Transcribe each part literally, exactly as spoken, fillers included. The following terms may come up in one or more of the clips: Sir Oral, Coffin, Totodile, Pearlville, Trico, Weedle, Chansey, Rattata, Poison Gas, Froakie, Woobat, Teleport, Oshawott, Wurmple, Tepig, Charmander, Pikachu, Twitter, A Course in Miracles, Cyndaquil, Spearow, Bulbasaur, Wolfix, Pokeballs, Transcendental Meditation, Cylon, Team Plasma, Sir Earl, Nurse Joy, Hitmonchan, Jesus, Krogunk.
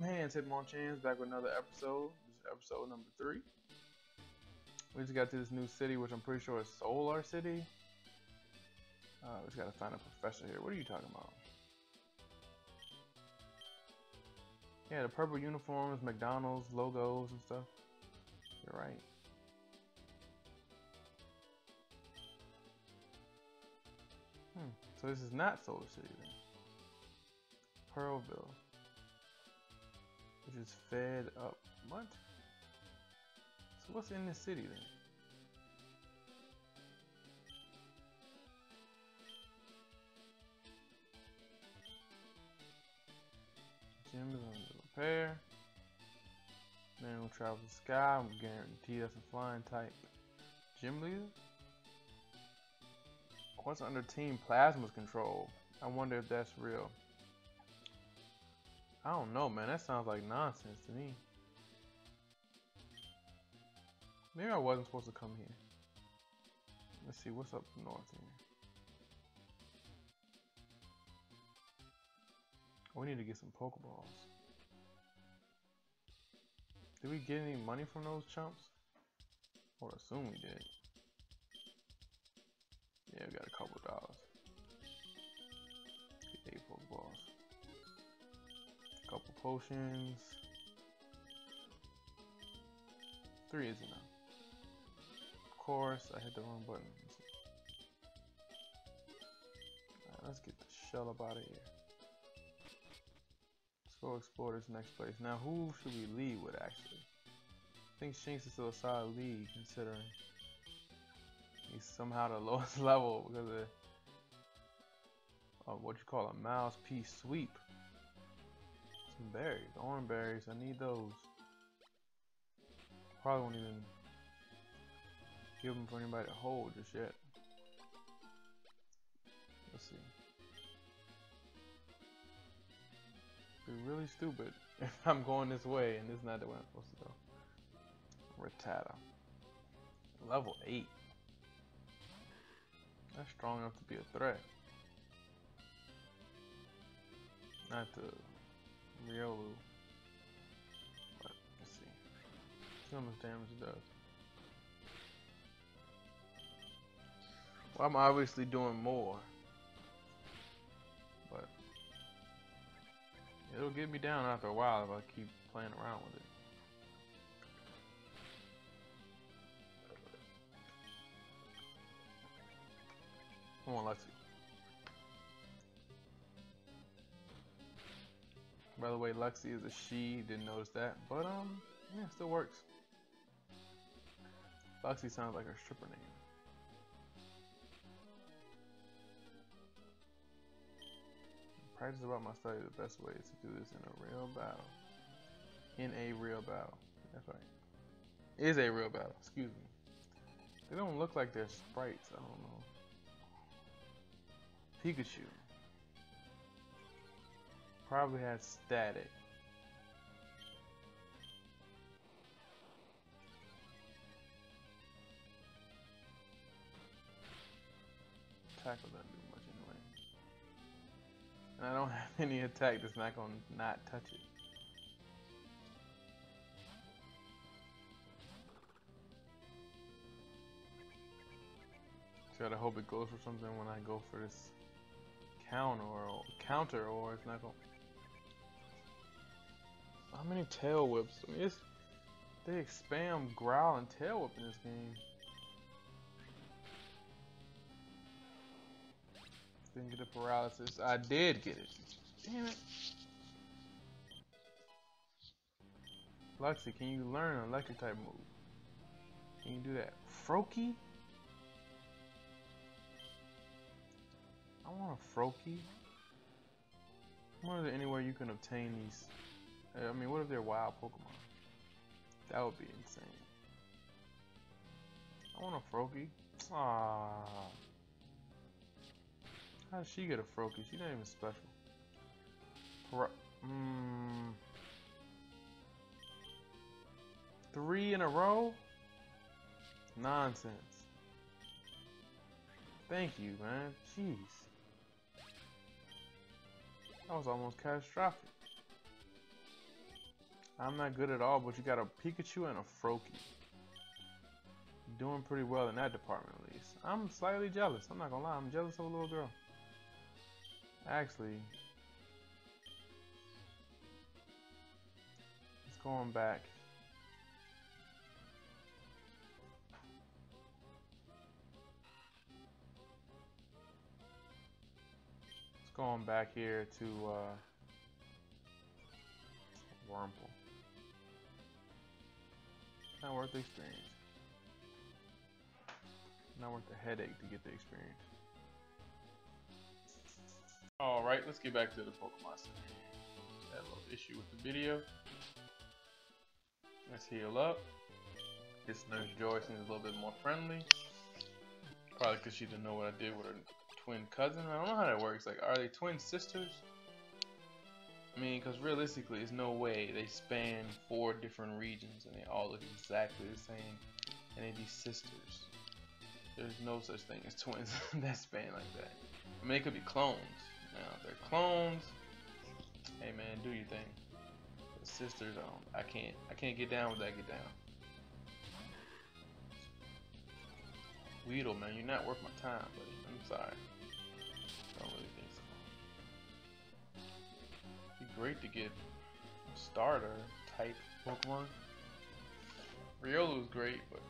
Man, it's Hitmonchan back with another episode. This is episode number three. We just got to this new city, which I'm pretty sure is Solar City. Uh, we just gotta find a professor here. What are you talking about? Yeah, the purple uniforms, McDonald's, logos and stuff. You're right. Hmm, so this is not Solar City then. Pearlville. Which is fed up. What? So what's in this city then? Gym is under repair. Man will travel the sky. I'm guaranteed that's a flying type. Gym leader? What's under Team Plasma's control? I wonder if that's real. I don't know, man, that sounds like nonsense to me. Maybe I wasn't supposed to come here. Let's see, what's up north here? We need to get some Pokeballs. Did we get any money from those chumps? I would assume we did. Yeah, we got a couple dollars. Get eight Pokeballs. Couple potions. Three is enough. Of course, I hit the wrong button. Let's, right, let's get the shell up out of here. Let's go explore this next place. Now, who should we lead with, actually? I think Shinx is still a solid lead, considering he's somehow the lowest level because of uh, what you call a mouse piece sweep. Berries, orange berries, I need those. Probably won't even give them for anybody to hold just yet. Let's see. It'd be really stupid if I'm going this way and it's not the way I'm supposed to go. Rattata. Level eight. That's strong enough to be a threat. Not to Riolu. But let's see. See how much damage it does. Well, I'm obviously doing more. But it'll get me down after a while if I keep playing around with it. Come on, Luxie. By the way, Luxie is a she, didn't notice that, but um, yeah, it still works. Luxie sounds like her stripper name. Practice about my study, the best way is to do this in a real battle. In a real battle, that's right. Is a real battle, excuse me. They don't look like they're sprites, I don't know. Pikachu. Probably had static. Tackle doesn't do much anyway. And I don't have any attack that's not gonna not touch it. Just gotta hope it goes for something when I go for this counter or counter or it's not gonna. How many tail whips? I mean, it's, they spam growl and tail whip in this game. Didn't get the paralysis. I did get it. Damn it. Luxie, can you learn an electric type move? Can you do that? Froakie? I want a Froakie. I wonder if there's anywhere you can obtain these. I mean, what if they're wild Pokemon? That would be insane. I want a Froakie. Ah, how did she get a Froakie? She's not even special. Mm. Three in a row? Nonsense. Thank you, man. Jeez. That was almost catastrophic. I'm not good at all, but you got a Pikachu and a Froakie. Doing pretty well in that department, at least. I'm slightly jealous. I'm not gonna lie. I'm jealous of a little girl. Actually, it's going back. It's going back here to uh, Wurmple. Not worth the experience. Not worth the headache to get the experience. Alright, let's get back to the Pokemon Center. Had a little issue with the video. Let's heal up. This Nurse Joy seems a little bit more friendly. Probably because she didn't know what I did with her twin cousin. I don't know how that works. Like, are they twin sisters? I mean, because realistically, there's no way they span four different regions and they all look exactly the same and they'd be sisters. There's no such thing as twins that span like that. I mean, they could be clones. Now, if they're clones, hey man, do your thing. But sisters, I don't, I can't, I can't get down with that. Get down. Weedle, man, you're not worth my time, buddy. I'm sorry. I don't really think so. It'd be great to get a starter type Pokemon. Riolu's great, but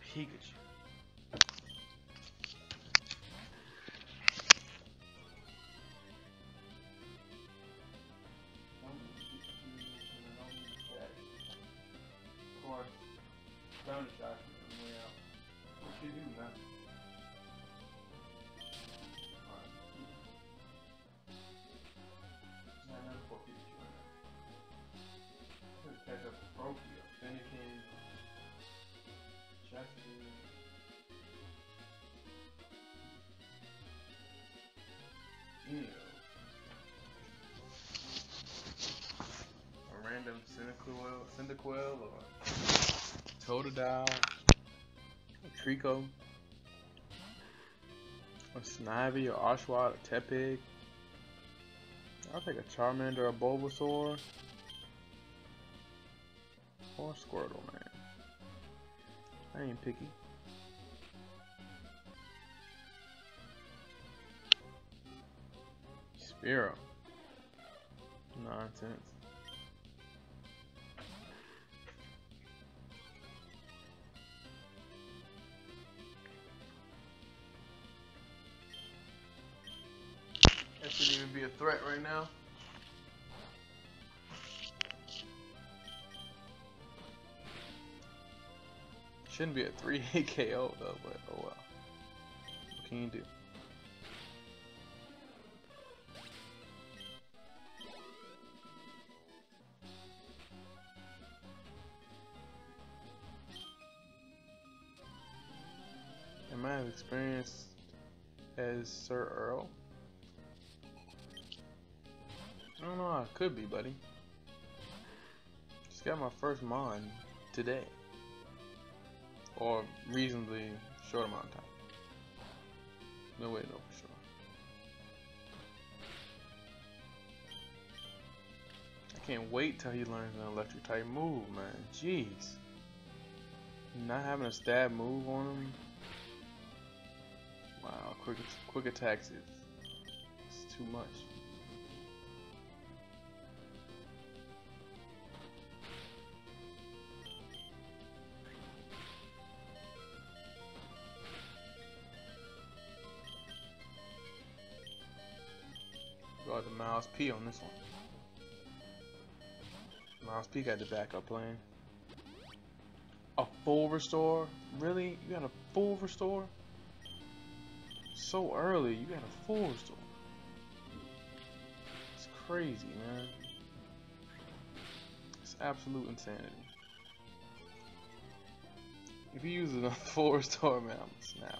Pikachu. A random Cyndaquil, Cyndaquil or Totodile, a Trico, a Snivy, or Oshawott, a Tepig. I'll take a Charmander, a Bulbasaur, or a Squirtle, man. I ain't picky. Spearow. Nonsense. That shouldn't even be a threat right now. Shouldn't be a three hit K O though, but oh well. What can you do? Am I as experienced as Sir Earl? I don't know, I could be, buddy. Just got my first mon today. Or reasonably short amount of time. No way, no for sure. I can't wait till he learns an electric type move, man. Jeez. Not having a stab move on him. Wow, quick, quick attacks is it's too much. Got the Miles P on this one. Miles P got the backup plan. A full restore? Really? You got a full restore? So early, you got a full restore. It's crazy, man. It's absolute insanity. If you use it on full restore, man, I'm gonna snap.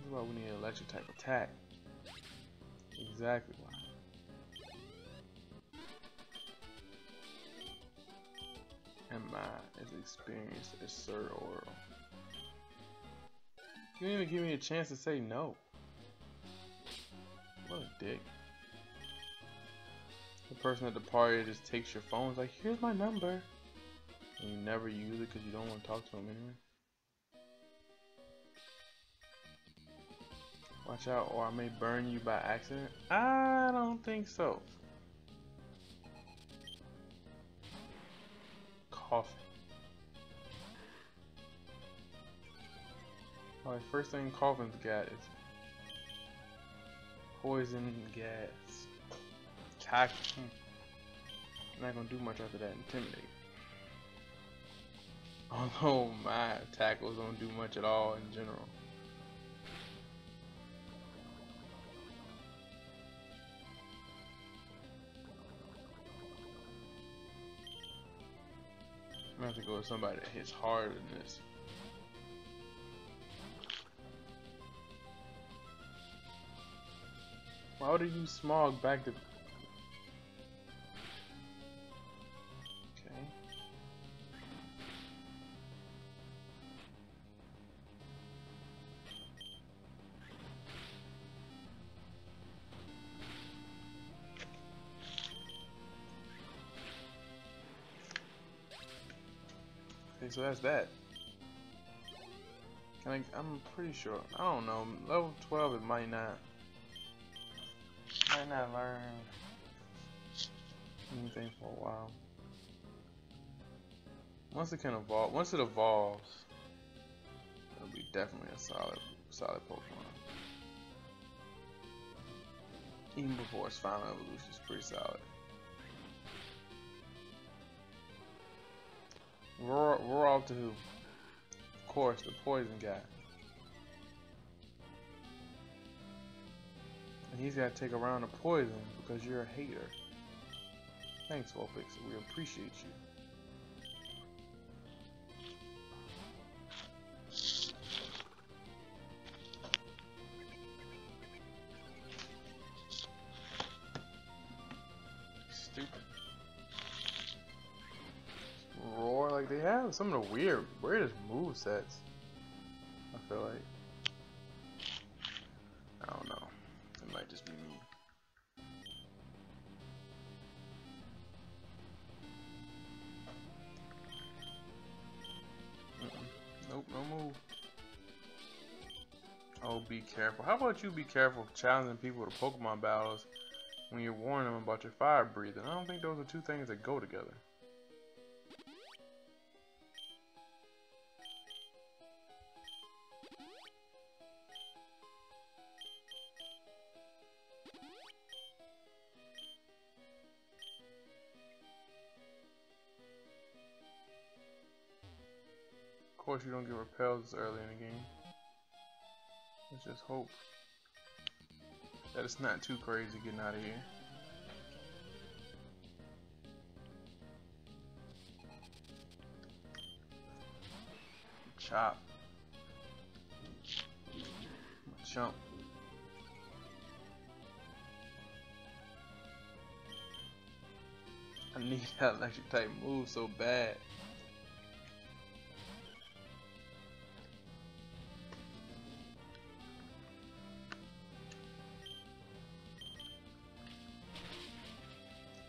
That's why we need an electric type attack. Exactly why. Am I as experienced as Sir Oral? You didn't even give me a chance to say no. What a dick. The person at the party just takes your phone, is like, here's my number. And you never use it because you don't want to talk to them anyway. Watch out, or I may burn you by accident. I don't think so. Coffin. Alright, first thing Coffin's got is Poison Gas. Tack. I'm not gonna do much after that. Intimidate. Although my tackles don't do much at all in general. I'm gonna have to go with somebody that hits harder than this. Why would you smog back to? Okay. Okay, so that's that. Can I? I'm pretty sure. I don't know. Level twelve, it might not. I not learn anything for a while. Once it can evolve, once it evolves, it'll be definitely a solid, solid Pokemon. Even before its final evolution, it's pretty solid. We're, we're off to who? Of course, the poison guy. He's got to take a round of poison because you're a hater. Thanks, Wolfix. We appreciate you. Stupid. Roar, like they have some of the weird, weirdest movesets, I feel like. Be careful. How about you be careful challenging people to Pokemon battles when you're warning them about your fire breathing? I don't think those are two things that go together. Of course, you don't get repels this early in the game. Let's just hope that it's not too crazy getting out of here. Chop. Chomp. I need that electric type move so bad.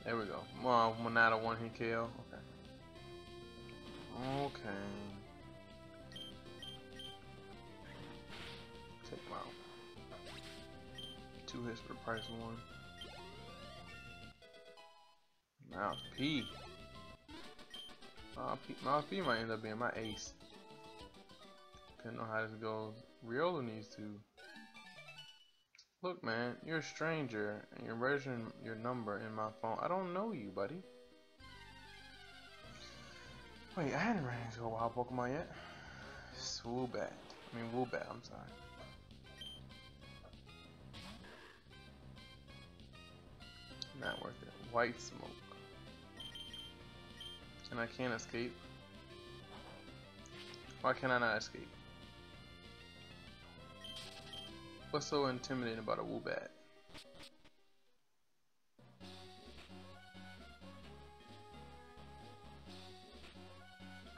There we go. Well, one out of one hit K O. Okay. Okay. Take him out. Two hits for the price of one. Mouse P. Mouse P. Mouse P might end up being my ace. Depending on how this goes. Riolu needs to. Look, man, you're a stranger, and you're registering your number in my phone. I don't know you, buddy. Wait, I hadn't ran into a wild Pokemon yet. Woobat. I mean, Woobat, I'm sorry. Not worth it. White smoke. And I can't escape. Why can I not escape? What's so intimidating about a Woobat?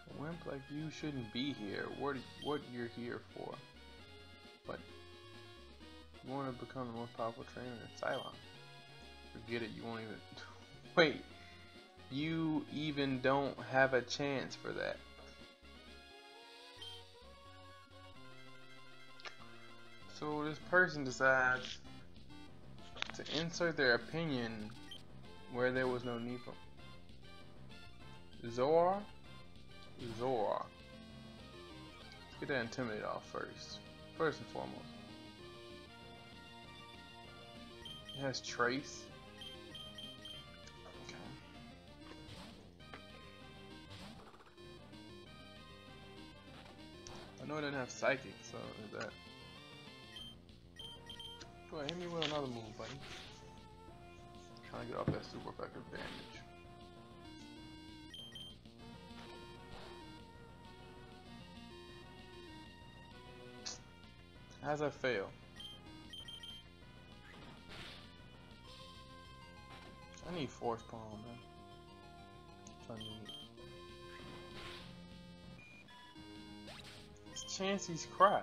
A wimp like you shouldn't be here. What what you're here for? But you want to become the most powerful trainer in Cylon. Forget it. You won't even. Wait, you even don't have a chance for that. So this person decides to insert their opinion where there was no need for them. Zora? Zora. Let's get that Intimidate off first. First and foremost. It has Trace. Okay. I know it doesn't have Psychic, so is that. Go ahead, hit me with another move, buddy. I'm trying to get off that super effective damage. How's that fail? I need Force Palm, man. That's what I need. It's Chansey's Cry.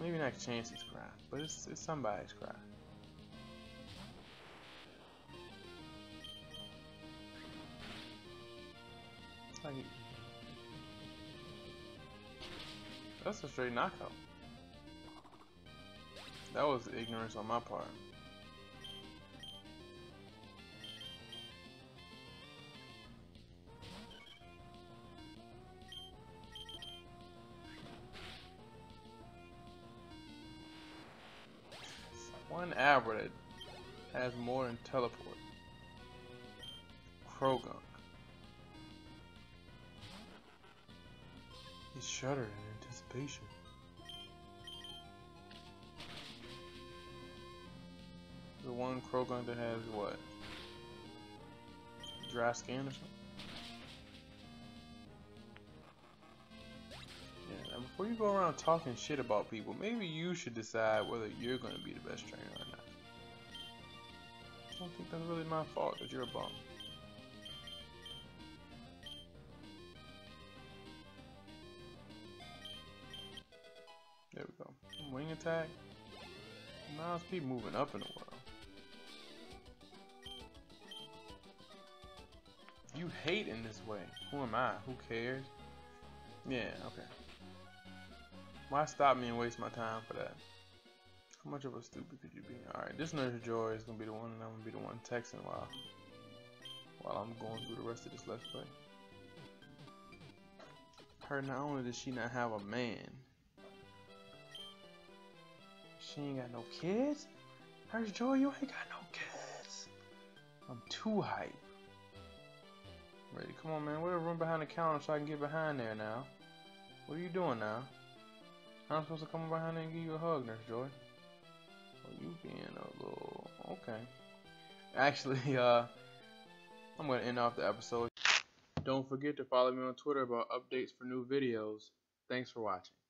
Maybe not Chansey's Cry, but it's, it's somebody's cry. Like, that's a straight knockout. That was ignorance on my part. One Abra that has more than teleport. Krogunk. He shuddered in anticipation. The one Krogunk that has what? Dry skin or something? Yeah, now before you go around talking shit about people, maybe you should decide whether you're gonna be the best trainer or not. I don't think that's really my fault that you're a bum. There we go. Wing attack. Now let's keep moving up in the world. You hate in this way. Who am I? Who cares? Yeah, okay. Why stop me and waste my time for that? How much of a stupid could you be? Alright, this Nurse Joy is gonna be the one, and I'm gonna be the one texting while while I'm going through the rest of this let's play. Her, not only does she not have a man, she ain't got no kids? Nurse Joy, you ain't got no kids. I'm too hyped. Ready, come on, man. Where's the room behind the counter so I can get behind there now? What are you doing now? I'm supposed to come behind there and give you a hug, Nurse Joy. Oh, you being a little... Okay. Actually, uh... I'm gonna end off the episode. Don't forget to follow me on Twitter about updates for new videos. Thanks for watching.